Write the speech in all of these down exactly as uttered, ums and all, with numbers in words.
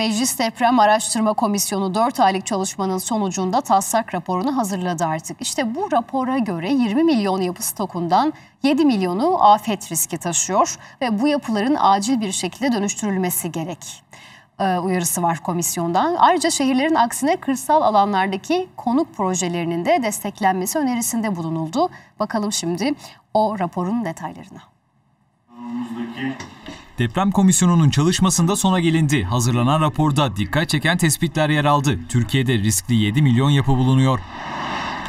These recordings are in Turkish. Meclis Deprem Araştırma Komisyonu dört aylık çalışmanın sonucunda taslak raporunu hazırladı artık. İşte bu rapora göre yirmi milyon yapı stokundan yedi milyonu afet riski taşıyor ve bu yapıların acil bir şekilde dönüştürülmesi gerek ee, uyarısı var komisyondan. Ayrıca şehirlerin aksine kırsal alanlardaki konut projelerinin de desteklenmesi önerisinde bulunuldu. Bakalım şimdi o raporun detaylarına. Deprem komisyonunun çalışmasında sona gelindi. Hazırlanan raporda dikkat çeken tespitler yer aldı. Türkiye'de riskli yedi milyon yapı bulunuyor.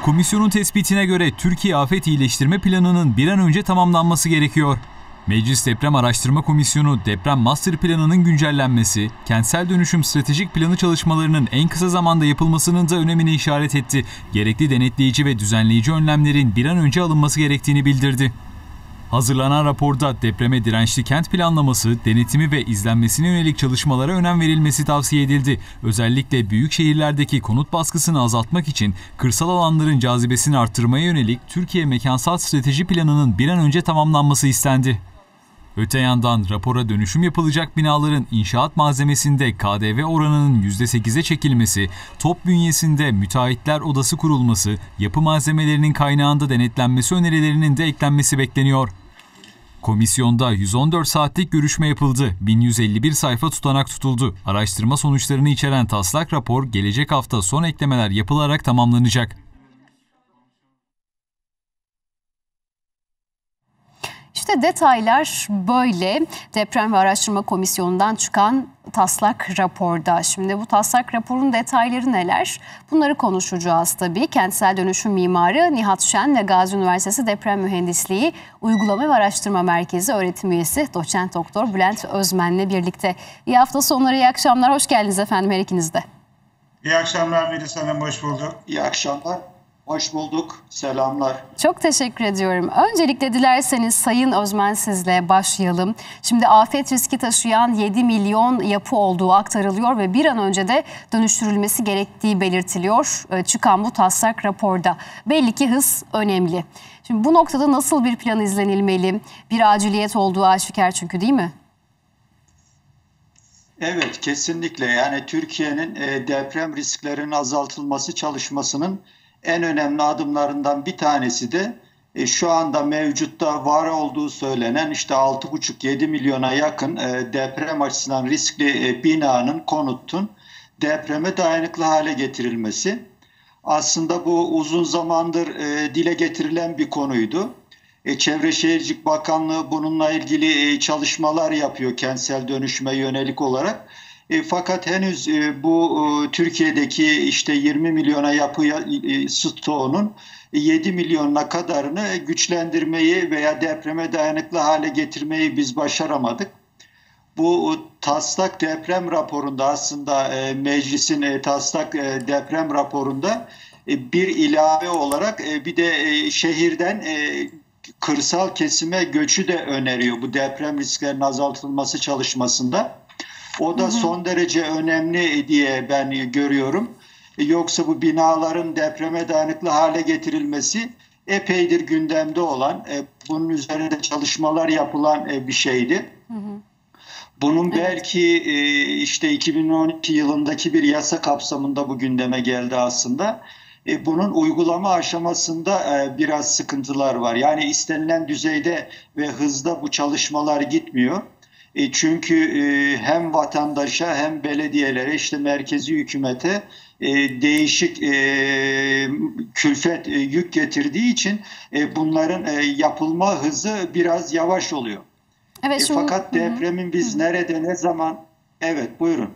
Komisyonun tespitine göre Türkiye Afet İyileştirme Planı'nın bir an önce tamamlanması gerekiyor. Meclis Deprem Araştırma Komisyonu, Deprem Master Planı'nın güncellenmesi, kentsel dönüşüm stratejik planı çalışmalarının en kısa zamanda yapılmasının da önemine işaret etti. Gerekli denetleyici ve düzenleyici önlemlerin bir an önce alınması gerektiğini bildirdi. Hazırlanan raporda depreme dirençli kent planlaması, denetimi ve izlenmesine yönelik çalışmalara önem verilmesi tavsiye edildi. Özellikle büyük şehirlerdeki konut baskısını azaltmak için kırsal alanların cazibesini artırmaya yönelik Türkiye Mekansal Strateji Planı'nın bir an önce tamamlanması istendi. Öte yandan rapora dönüşüm yapılacak binaların inşaat malzemesinde K D V oranının yüzde sekize çekilmesi, top bünyesinde müteahhitler odası kurulması, yapı malzemelerinin kaynağında denetlenmesi önerilerinin de eklenmesi bekleniyor. Komisyonda yüz on dört saatlik görüşme yapıldı. bin yüz elli bir sayfa tutanak tutuldu. Araştırma sonuçlarını içeren taslak rapor gelecek hafta son eklemeler yapılarak tamamlanacak. İşte detaylar böyle Deprem ve Araştırma Komisyonu'ndan çıkan taslak raporda. Şimdi bu taslak raporun detayları neler? Bunları konuşacağız tabii. Kentsel dönüşüm mimarı Nihat Şen ve Gazi Üniversitesi Deprem Mühendisliği Uygulama ve Araştırma Merkezi öğretim üyesi Doçent Doktor Bülent Özmen'le birlikte. İyi hafta sonları, iyi akşamlar. Hoş geldiniz efendim her ikiniz de. İyi akşamlar Melis Hanım, hoş bulduk. İyi akşamlar. Hoş bulduk. Selamlar. Çok teşekkür ediyorum. Öncelikle dilerseniz Sayın Özmen sizle başlayalım. Şimdi afet riski taşıyan yedi milyon yapı olduğu aktarılıyor ve bir an önce de dönüştürülmesi gerektiği belirtiliyor çıkan bu taslak raporda. Belli ki hız önemli. Şimdi bu noktada nasıl bir plan izlenilmeli? Bir aciliyet olduğu aşikar çünkü, değil mi? Evet, kesinlikle. Yani Türkiye'nin deprem risklerinin azaltılması çalışmasının en önemli adımlarından bir tanesi de e, şu anda mevcutta var olduğu söylenen işte altı buçuk yedi milyona yakın e, deprem açısından riskli e, binanın, konutun depreme dayanıklı hale getirilmesi. Aslında bu uzun zamandır e, dile getirilen bir konuydu. E, Çevre Şehircilik Bakanlığı bununla ilgili e, çalışmalar yapıyor kentsel dönüşüme yönelik olarak. E, fakat henüz e, bu e, Türkiye'deki işte yirmi milyona yapı e, stoğunun yedi milyonuna kadarını güçlendirmeyi veya depreme dayanıklı hale getirmeyi biz başaramadık. Bu taslak deprem raporunda aslında e, meclisin e, taslak e, deprem raporunda e, bir ilave olarak e, bir de e, şehirden e, kırsal kesime göçü de öneriyor bu deprem risklerinin azaltılması çalışmasında. O da son derece önemli diye ben görüyorum. Yoksa bu binaların depreme dayanıklı hale getirilmesi epeydir gündemde olan, bunun üzerinde çalışmalar yapılan bir şeydi. Bunun belki işte iki bin on iki yılındaki bir yasa kapsamında bu gündeme geldi aslında. Bunun uygulama aşamasında biraz sıkıntılar var. Yani istenilen düzeyde ve hızda bu çalışmalar gitmiyor. Çünkü hem vatandaşa hem belediyelere, işte merkezi hükümete değişik külfet yük getirdiği için bunların yapılma hızı biraz yavaş oluyor. Evet, şimdi... Fakat depremin biz nerede, ne zaman... Evet, buyurun.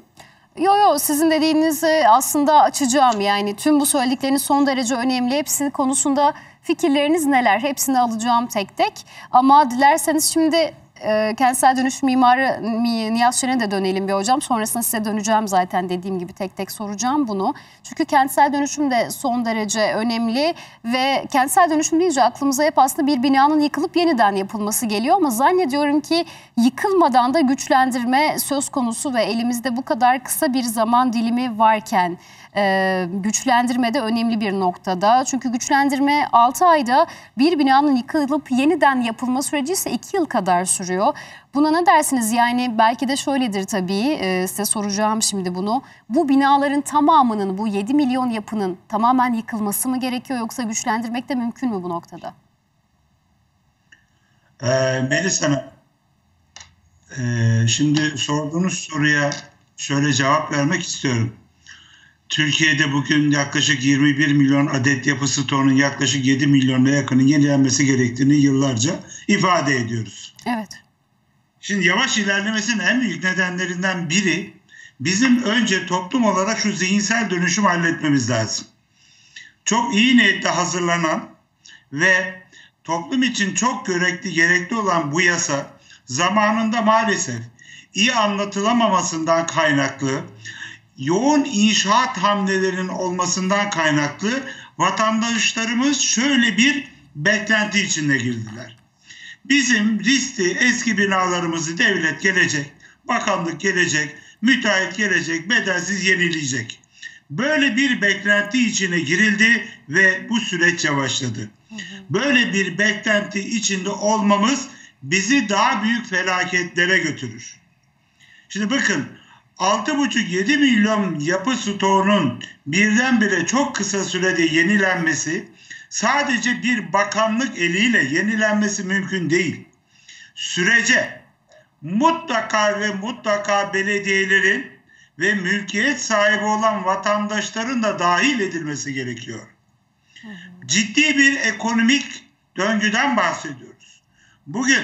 Yo yo, sizin dediğinizi aslında açacağım. Yani tüm bu söyledikleriniz son derece önemli. Hepsi konusunda fikirleriniz neler? Hepsini alacağım tek tek. Ama dilerseniz şimdi... E, kentsel dönüşüm mimarı Nihat Şen'e de dönelim bir hocam. Sonrasında size döneceğim zaten, dediğim gibi tek tek soracağım bunu. Çünkü kentsel dönüşüm de son derece önemli ve kentsel dönüşüm deyince aklımıza hep aslında bir binanın yıkılıp yeniden yapılması geliyor. Ama zannediyorum ki yıkılmadan da güçlendirme söz konusu ve elimizde bu kadar kısa bir zaman dilimi varken e, güçlendirme de önemli bir noktada. Çünkü güçlendirme altı ayda, bir binanın yıkılıp yeniden yapılma süreci ise iki yıl kadar sürüyor. sürüyor. Buna ne dersiniz? Yani belki de şöyledir tabii, size soracağım şimdi bunu. Bu binaların tamamının, bu yedi milyon yapının tamamen yıkılması mı gerekiyor, yoksa güçlendirmek de mümkün mü bu noktada? Ee, Melis Hanım, ee, şimdi sorduğunuz soruya şöyle cevap vermek istiyorum. Türkiye'de bugün yaklaşık yirmi bir milyon adet yapı stoğunun yaklaşık yedi milyona yakının yenilenmesi gerektiğini yıllarca ifade ediyoruz. Evet. Şimdi yavaş ilerlemesinin en büyük nedenlerinden biri, bizim önce toplum olarak şu zihinsel dönüşümü halletmemiz lazım. Çok iyi niyetle hazırlanan ve toplum için çok gerekli, gerekli olan bu yasa zamanında maalesef iyi anlatılamamasından kaynaklı, yoğun inşaat hamlelerinin olmasından kaynaklı vatandaşlarımız şöyle bir beklenti içinde girdiler. Bizim riskli eski binalarımızı devlet gelecek, bakanlık gelecek, müteahhit gelecek, bedelsiz yenileyecek. Böyle bir beklenti içine girildi ve bu süreç yavaşladı. Böyle bir beklenti içinde olmamız bizi daha büyük felaketlere götürür. Şimdi bakın, altı buçuk yedi milyon yapı stoğunun birdenbire çok kısa sürede yenilenmesi, sadece bir bakanlık eliyle yenilenmesi mümkün değil. Sürece mutlaka ve mutlaka belediyelerin ve mülkiyet sahibi olan vatandaşların da dahil edilmesi gerekiyor. Ciddi bir ekonomik döngüden bahsediyoruz. Bugün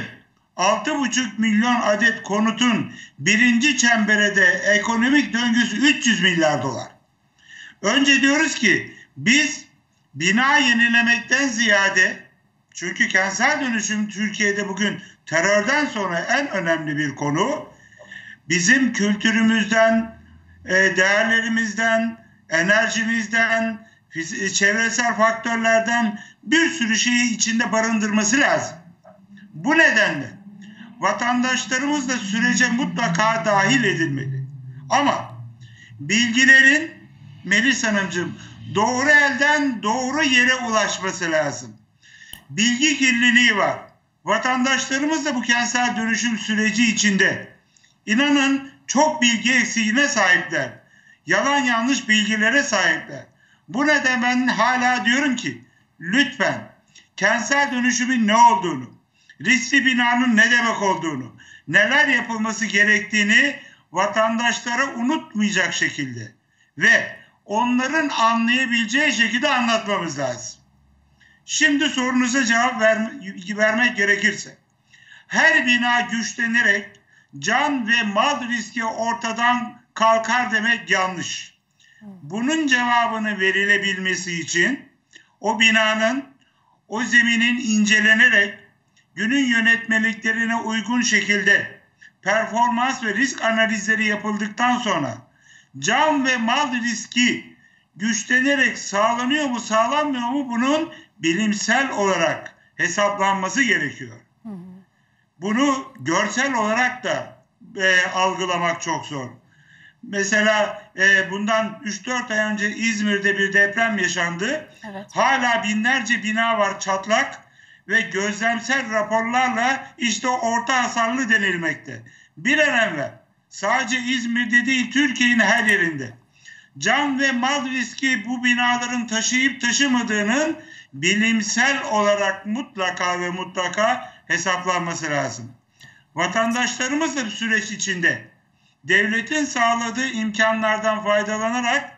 altı buçuk milyon adet konutun birinci çemberede ekonomik döngüsü üç yüz milyar dolar. Önce diyoruz ki biz bina yenilemekten ziyade, çünkü kentsel dönüşüm Türkiye'de bugün terörden sonra en önemli bir konu, bizim kültürümüzden, değerlerimizden, enerjimizden, çevresel faktörlerden bir sürü şeyi içinde barındırması lazım. Bu nedenle vatandaşlarımız da sürece mutlaka dahil edilmeli. Ama bilgilerin, Melis Hanımcığım, doğru elden doğru yere ulaşması lazım. Bilgi kirliliği var. Vatandaşlarımız da bu kentsel dönüşüm süreci içinde, İnanın çok bilgi eksiğine sahipler. Yalan yanlış bilgilere sahipler. Bu nedenle ben hala diyorum ki lütfen kentsel dönüşümün ne olduğunu, riskli binanın ne demek olduğunu, neler yapılması gerektiğini vatandaşlara unutmayacak şekilde ve onların anlayabileceği şekilde anlatmamız lazım. Şimdi sorunuza cevap ver, vermek gerekirse, her bina güçlenerek can ve mal riski ortadan kalkar demek yanlış. Bunun cevabını verilebilmesi için o binanın, o zeminin incelenerek günün yönetmeliklerine uygun şekilde performans ve risk analizleri yapıldıktan sonra can ve mal riski güçlenerek sağlanıyor mu sağlanmıyor mu bunun bilimsel olarak hesaplanması gerekiyor. Hı hı. Bunu görsel olarak da e, algılamak çok zor. Mesela e, bundan üç dört ay önce İzmir'de bir deprem yaşandı. Evet. Hala binlerce bina var çatlak ve gözlemsel raporlarla işte orta hasarlı denilmekte. Bir an evvel, sadece İzmir'de değil Türkiye'nin her yerinde can ve mal riski bu binaların taşıyıp taşımadığının bilimsel olarak mutlaka ve mutlaka hesaplanması lazım. Vatandaşlarımız da süreç içinde devletin sağladığı imkanlardan faydalanarak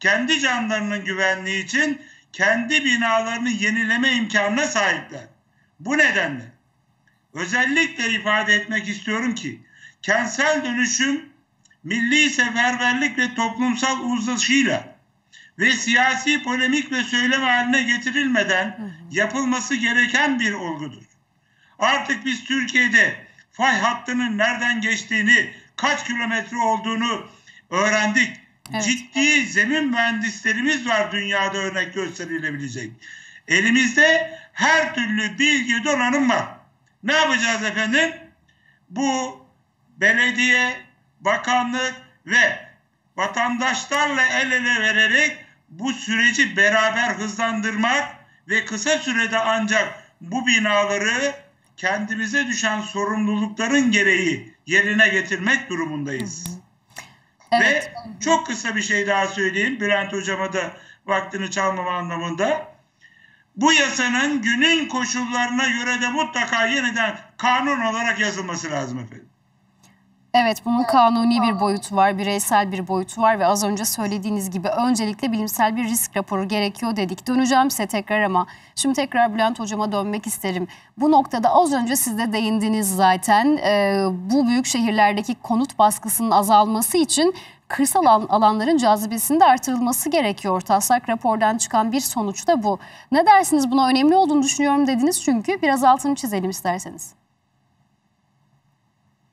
kendi canlarının güvenliği için kendi binalarını yenileme imkanına sahipler. Bu nedenle özellikle ifade etmek istiyorum ki kentsel dönüşüm milli seferberlik ve toplumsal uzlaşıyla ve siyasi polemik ve söylem haline getirilmeden yapılması gereken bir olgudur. Artık biz Türkiye'de fay hattının nereden geçtiğini, kaç kilometre olduğunu öğrendik. Evet. Ciddi zemin mühendislerimiz var dünyada örnek gösterilebilecek. Elimizde her türlü bilgi donanım var. Ne yapacağız efendim? Bu belediye, bakanlık ve vatandaşlarla el ele vererek bu süreci beraber hızlandırmak ve kısa sürede ancak bu binaları kendimize düşen sorumlulukların gereği yerine getirmek durumundayız. Hı hı. Evet. Ve çok kısa bir şey daha söyleyeyim. Bülent Hocam'a da vaktini çalmama anlamında. Bu yasanın günün koşullarına göre de mutlaka yeniden kanun olarak yazılması lazım efendim. Evet, bunun kanuni bir boyutu var, bireysel bir boyutu var ve az önce söylediğiniz gibi öncelikle bilimsel bir risk raporu gerekiyor dedik. Döneceğim size tekrar ama şimdi tekrar Bülent Hocama dönmek isterim. Bu noktada az önce siz de değindiniz zaten. Ee, bu büyük şehirlerdeki konut baskısının azalması için kırsal alanların cazibesinin de artırılması gerekiyor. Taslak rapordan çıkan bir sonuç da bu. Ne dersiniz, buna önemli olduğunu düşünüyorum dediniz çünkü biraz altını çizelim isterseniz.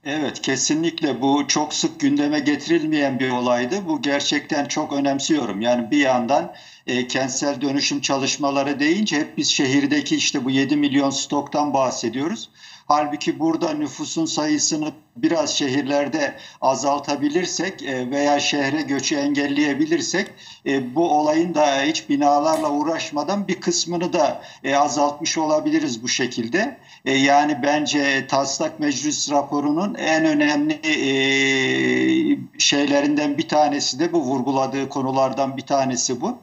Evet, kesinlikle bu çok sık gündeme getirilmeyen bir olaydı. Bu gerçekten çok önemsiyorum. Yani bir yandan e, kentsel dönüşüm çalışmaları deyince hep biz şehirdeki işte bu yedi milyon stoktan bahsediyoruz. Halbuki burada nüfusun sayısını biraz şehirlerde azaltabilirsek veya şehre göçü engelleyebilirsek bu olayın da hiç binalarla uğraşmadan bir kısmını da azaltmış olabiliriz bu şekilde. Yani bence taslak meclis raporunun en önemli şeylerinden bir tanesi de bu, vurguladığı konulardan bir tanesi bu.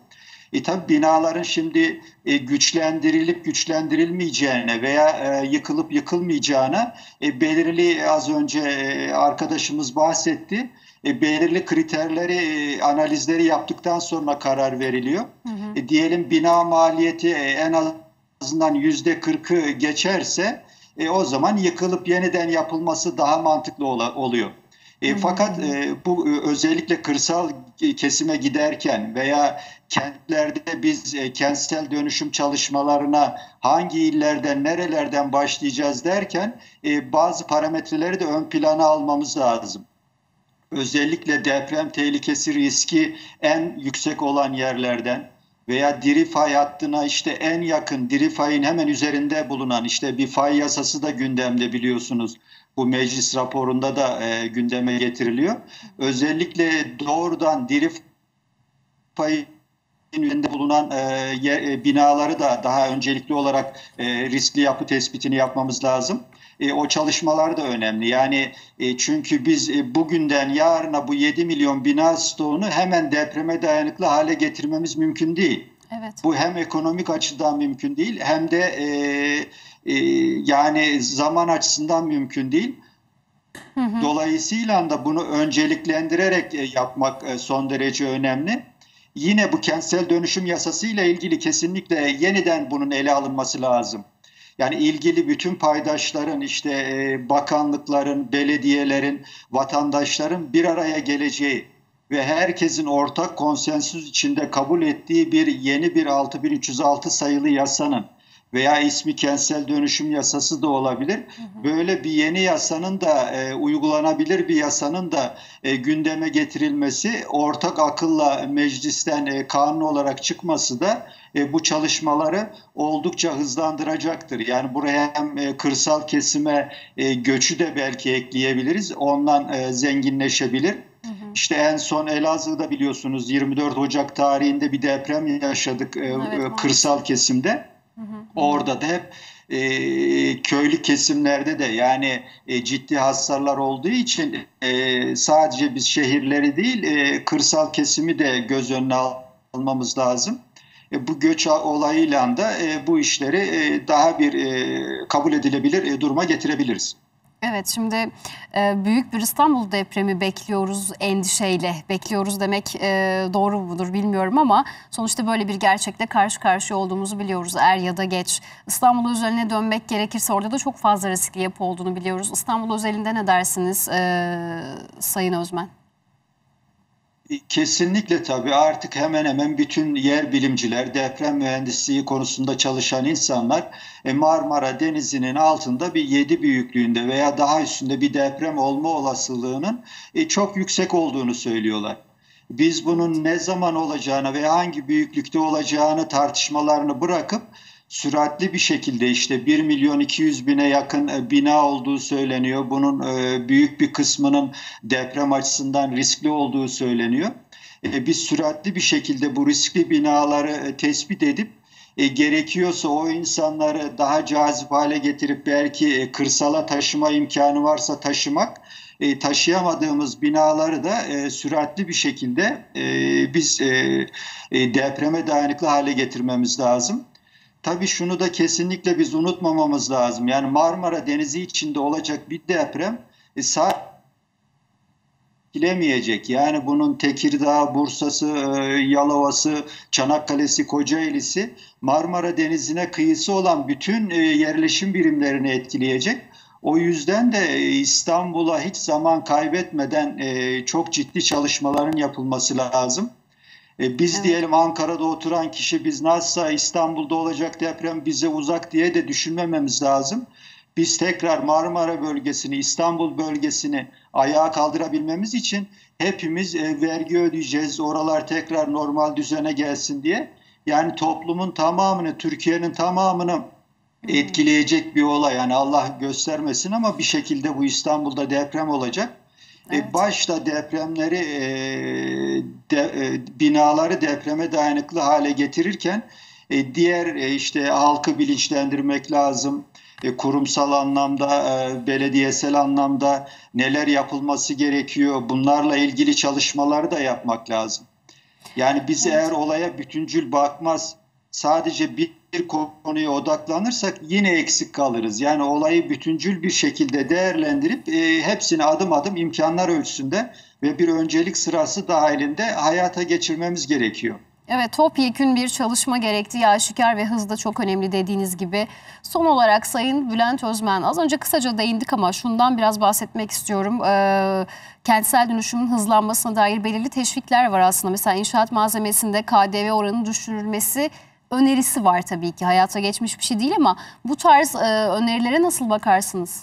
E tabi binaların şimdi e, güçlendirilip güçlendirilmeyeceğine veya e, yıkılıp yıkılmayacağına e, belirli, az önce e, arkadaşımız bahsetti, e, belirli kriterleri, e, analizleri yaptıktan sonra karar veriliyor. Hı hı. E, diyelim bina maliyeti e, en azından yüzde kırkı geçerse e, o zaman yıkılıp yeniden yapılması daha mantıklı ola, oluyor. E, fakat e, bu özellikle kırsal kesime giderken veya kentlerde biz e, kentsel dönüşüm çalışmalarına hangi illerden, nerelerden başlayacağız derken e, bazı parametreleri de ön plana almamız lazım. Özellikle deprem tehlikesi riski en yüksek olan yerlerden veya diri fay hattına işte en yakın, diri fayın hemen üzerinde bulunan, işte bir fay yasası da gündemde biliyorsunuz. Bu meclis raporunda da e, gündeme getiriliyor. Özellikle doğrudan diri fayın üzerinde bulunan e, e, binaları da daha öncelikli olarak e, riskli yapı tespitini yapmamız lazım. E, o çalışmalar da önemli. Yani e, çünkü biz e, bugünden yarına bu yedi milyon bina stoğunu hemen depreme dayanıklı hale getirmemiz mümkün değil. Evet. Bu hem ekonomik açıdan mümkün değil hem de e, e, yani zaman açısından mümkün değil. Hı hı. Dolayısıyla da bunu önceliklendirerek e, yapmak e, son derece önemli. Yine bu kentsel dönüşüm yasası ile ilgili kesinlikle yeniden bunun ele alınması lazım. Yani ilgili bütün paydaşların, işte e, bakanlıkların, belediyelerin, vatandaşların bir araya geleceği ve herkesin ortak konsensüs içinde kabul ettiği bir yeni bir altı bin üç yüz altı sayılı yasanın veya ismi kentsel dönüşüm yasası da olabilir. Hı hı. Böyle bir yeni yasanın da e, uygulanabilir bir yasanın da e, gündeme getirilmesi, ortak akılla meclisten e, kanun olarak çıkması da e, bu çalışmaları oldukça hızlandıracaktır. Yani buraya hem e, kırsal kesime e, göçü de belki ekleyebiliriz. Ondan e, zenginleşebilir. İşte en son Elazığ'da biliyorsunuz yirmi dört Ocak tarihinde bir deprem yaşadık, evet, kırsal kesimde. Hı hı. Orada da hep e, köylü kesimlerde de yani e, ciddi hasarlar olduğu için e, sadece biz şehirleri değil e, kırsal kesimi de göz önüne almamız lazım. E, bu göç olayıyla da e, bu işleri e, daha bir e, kabul edilebilir e, duruma getirebiliriz. Evet, şimdi büyük bir İstanbul depremi bekliyoruz, endişeyle bekliyoruz demek doğru mudur bilmiyorum ama sonuçta böyle bir gerçekle karşı karşıya olduğumuzu biliyoruz er ya da geç. İstanbul özeline dönmek gerekirse orada da çok fazla riskli yapı olduğunu biliyoruz. İstanbul özelinde ne dersiniz Sayın Özmen? Kesinlikle tabii, artık hemen hemen bütün yer bilimciler, deprem mühendisliği konusunda çalışan insanlar Marmara Denizi'nin altında bir yedi büyüklüğünde veya daha üstünde bir deprem olma olasılığının çok yüksek olduğunu söylüyorlar. Biz bunun ne zaman olacağını veya hangi büyüklükte olacağını tartışmalarını bırakıp süratli bir şekilde işte bir milyon iki yüz bine yakın bina olduğu söyleniyor. Bunun büyük bir kısmının deprem açısından riskli olduğu söyleniyor. Biz süratli bir şekilde bu riskli binaları tespit edip e, gerekiyorsa o insanları daha cazip hale getirip belki e, kırsala taşıma imkanı varsa taşımak, e, taşıyamadığımız binaları da e, süratli bir şekilde e, biz e, e, depreme dayanıklı hale getirmemiz lazım. Tabii şunu da kesinlikle biz unutmamamız lazım. Yani Marmara Denizi içinde olacak bir deprem e, sağ bilemeyecek. Yani bunun Tekirdağ, Bursa'sı, Yalova'sı, Çanakkale'si, Kocaeli'si Marmara Denizi'ne kıyısı olan bütün yerleşim birimlerini etkileyecek. O yüzden de İstanbul'a hiç zaman kaybetmeden çok ciddi çalışmaların yapılması lazım. Biz evet. diyelim Ankara'da oturan kişi biz nasılsa İstanbul'da olacak deprem bize uzak diye de düşünmememiz lazım. Biz tekrar Marmara bölgesini, İstanbul bölgesini ayağa kaldırabilmemiz için hepimiz e, vergi ödeyeceğiz, oralar tekrar normal düzene gelsin diye. Yani toplumun tamamını, Türkiye'nin tamamını etkileyecek bir olay. Yani Allah göstermesin ama bir şekilde bu İstanbul'da deprem olacak. Evet. E, başta depremleri, e, de, e, binaları depreme dayanıklı hale getirirken e, diğer e, işte halkı bilinçlendirmek lazım. Kurumsal anlamda, belediyesel anlamda neler yapılması gerekiyor, bunlarla ilgili çalışmaları da yapmak lazım. Yani biz evet. eğer olaya bütüncül bakmaz, sadece bir konuya odaklanırsak yine eksik kalırız. Yani olayı bütüncül bir şekilde değerlendirip e, hepsini adım adım imkanlar ölçüsünde ve bir öncelik sırası dahilinde hayata geçirmemiz gerekiyor. Evet, topyekün bir çalışma gerektiği aşikar ve hız da çok önemli dediğiniz gibi. Son olarak Sayın Bülent Özmen, az önce kısaca değindik ama şundan biraz bahsetmek istiyorum. Ee, kentsel dönüşümün hızlanmasına dair belirli teşvikler var aslında. Mesela inşaat malzemesinde K D V oranının düşürülmesi önerisi var tabii ki. Hayata geçmiş bir şey değil ama bu tarz e, önerilere nasıl bakarsınız?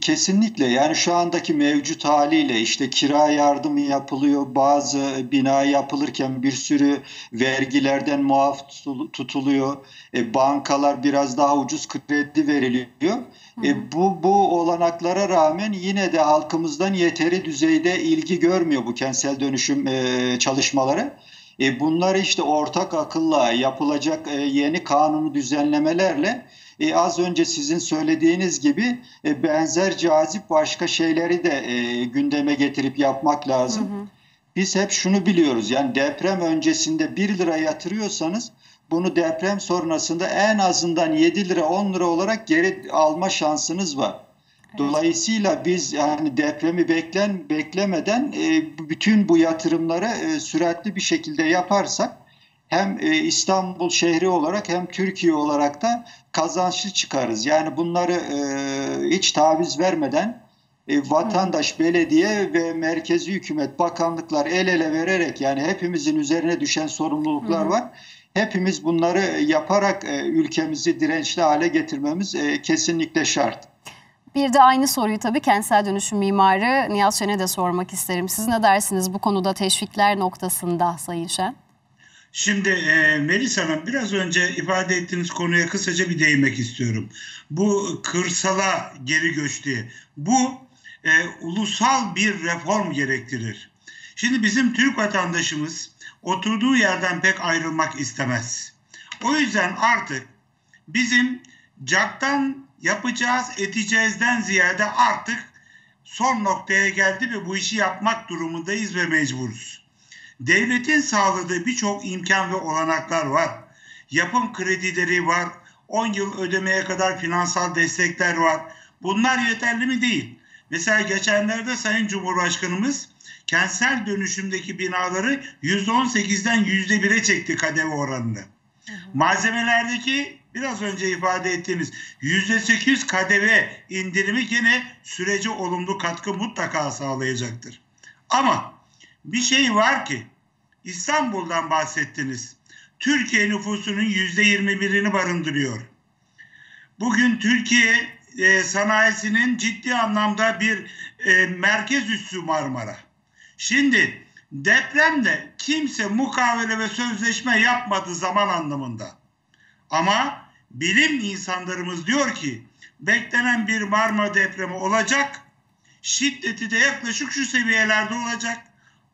Kesinlikle, yani şu andaki mevcut haliyle işte kira yardımı yapılıyor, bazı bina yapılırken bir sürü vergilerden muaf tutuluyor, e, bankalar biraz daha ucuz kredi veriliyor. E, bu, bu olanaklara rağmen yine de halkımızdan yeteri düzeyde ilgi görmüyor bu kentsel dönüşüm e, çalışmaları. E, bunları işte ortak akılla yapılacak e, yeni kanunu düzenlemelerle E, az önce sizin söylediğiniz gibi e, benzer cazip başka şeyleri de e, gündeme getirip yapmak lazım. Hı hı. Biz hep şunu biliyoruz, yani deprem öncesinde bir lira yatırıyorsanız bunu deprem sonrasında en azından yedi lira on lira olarak geri alma şansınız var. Evet. Dolayısıyla biz yani depremi beklen, beklemeden e, bütün bu yatırımları e, süratli bir şekilde yaparsak hem İstanbul şehri olarak hem Türkiye olarak da kazançlı çıkarız. Yani bunları hiç taviz vermeden vatandaş, belediye ve merkezi hükümet, bakanlıklar el ele vererek, yani hepimizin üzerine düşen sorumluluklar var. Hepimiz bunları yaparak ülkemizi dirençli hale getirmemiz kesinlikle şart. Bir de aynı soruyu tabii kentsel dönüşüm mimarı Nihat Şen'e de sormak isterim. Siz ne dersiniz bu konuda, teşvikler noktasında Sayın Şen? Şimdi e, Melis Hanım, biraz önce ifade ettiğiniz konuya kısaca bir değinmek istiyorum. Bu kırsala geri göç diye. Bu e, ulusal bir reform gerektirir. Şimdi bizim Türk vatandaşımız oturduğu yerden pek ayrılmak istemez. O yüzden artık bizim caktan yapacağız, edeceğizden ziyade artık son noktaya geldi ve bu işi yapmak durumundayız ve mecburuz. Devletin sağladığı birçok imkan ve olanaklar var. Yapım kredileri var. on yıl ödemeye kadar finansal destekler var. Bunlar yeterli mi? Değil. Mesela geçenlerde Sayın Cumhurbaşkanımız kentsel dönüşümdeki binaları yüzde on sekizden yüzde bire çekti K D V oranını. Malzemelerdeki biraz önce ifade ettiğimiz yüzde sekiz K D V indirimi yine sürece olumlu katkı mutlaka sağlayacaktır. Ama bir şey var ki, İstanbul'dan bahsettiniz. Türkiye nüfusunun yüzde yirmi birini barındırıyor. Bugün Türkiye e, sanayisinin ciddi anlamda bir e, merkez üssü Marmara. Şimdi depremle kimse mukavele ve sözleşme yapmadı zaman anlamında. Ama bilim insanlarımız diyor ki beklenen bir Marmara depremi olacak. Şiddeti de yaklaşık şu seviyelerde olacak.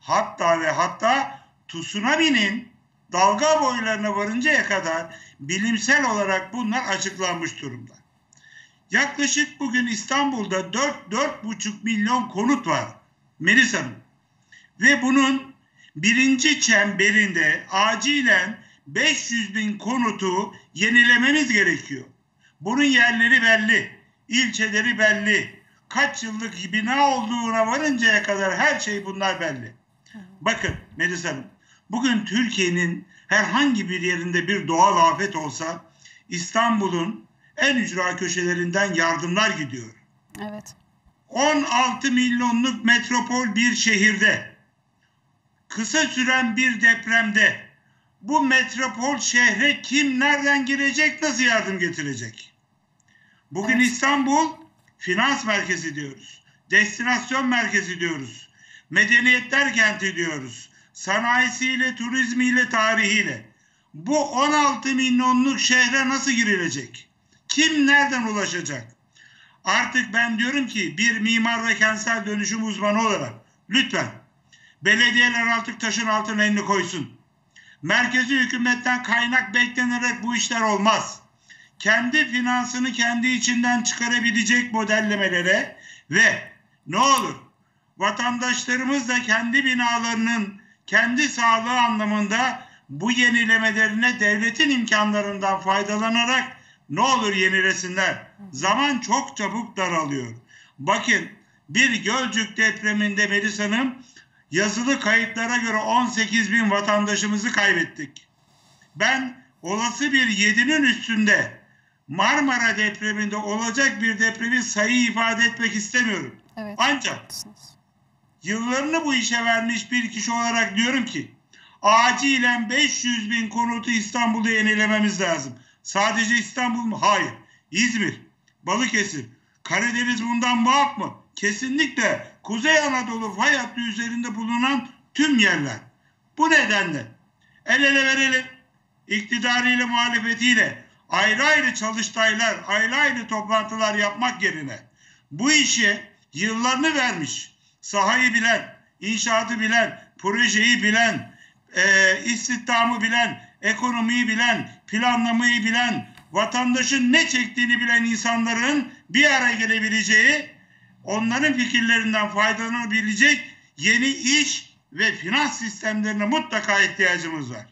Hatta ve hatta tsunami'nin dalga boylarına varıncaya kadar bilimsel olarak bunlar açıklanmış durumda. Yaklaşık bugün İstanbul'da dört, dört buçuk milyon konut var Melisa'nın. Ve bunun birinci çemberinde acilen beş yüz bin konutu yenilememiz gerekiyor. Bunun yerleri belli, ilçeleri belli, kaç yıllık bina olduğuna varıncaya kadar her şey bunlar belli. Bakın Melisa Hanım, bugün Türkiye'nin herhangi bir yerinde bir doğal afet olsa İstanbul'un en ücra köşelerinden yardımlar gidiyor. Evet. on altı milyonluk metropol bir şehirde, kısa süren bir depremde bu metropol şehre kim nereden girecek, nasıl yardım getirecek? Bugün evet. İstanbul finans merkezi diyoruz, destinasyon merkezi diyoruz, medeniyetler kenti diyoruz, sanayisiyle, turizmiyle, tarihiyle. Bu on altı milyonluk şehre nasıl girilecek? Kim nereden ulaşacak? Artık ben diyorum ki bir mimar ve kentsel dönüşüm uzmanı olarak lütfen belediyeler artık taşın altına elini koysun. Merkezi hükümetten kaynak beklenerek bu işler olmaz. Kendi finansını kendi içinden çıkarabilecek modellemelere ve ne olur vatandaşlarımız da kendi binalarının kendi sağlığı anlamında bu yenilemelerine devletin imkanlarından faydalanarak ne olur yenilesinler. Zaman çok çabuk daralıyor. Bakın bir Gölcük depreminde Melisa Hanım, yazılı kayıtlara göre on sekiz bin vatandaşımızı kaybettik. Ben olası bir yedinin üstünde Marmara depreminde olacak bir depremi sayı ifade etmek istemiyorum. Evet. Ancak yıllarını bu işe vermiş bir kişi olarak diyorum ki acilen beş yüz bin konutu İstanbul'da yenilememiz lazım. Sadece İstanbul mu? Hayır. İzmir, Balıkesir, Karadeniz bundan muaf mı? Kesinlikle Kuzey Anadolu Fay hattı üzerinde bulunan tüm yerler. Bu nedenle el ele verelim, iktidarıyla muhalefetiyle ayrı ayrı çalıştaylar, ayrı ayrı toplantılar yapmak yerine bu işe yıllarını vermiş, sahayı bilen, inşaatı bilen, projeyi bilen, e, istihdamı bilen, ekonomiyi bilen, planlamayı bilen, vatandaşın ne çektiğini bilen insanların bir araya gelebileceği, onların fikirlerinden faydalanabilecek yeni iş ve finans sistemlerine mutlaka ihtiyacımız var.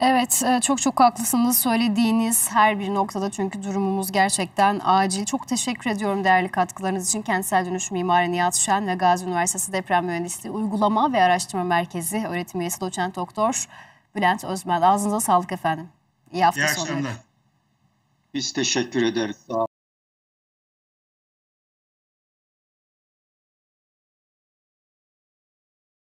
Evet, çok çok haklısınız söylediğiniz her bir noktada, çünkü durumumuz gerçekten acil. Çok teşekkür ediyorum değerli katkılarınız için. Kentsel Dönüşüm Mimarı Nihat Şen ve Gazi Üniversitesi Deprem Mühendisliği Uygulama ve Araştırma Merkezi Öğretim Üyesi Doçent Doktor Bülent Özmen. Ağzınıza sağlık efendim. İyi hafta sonu. İyi akşamlar. Biz teşekkür ederiz. Sağ olun.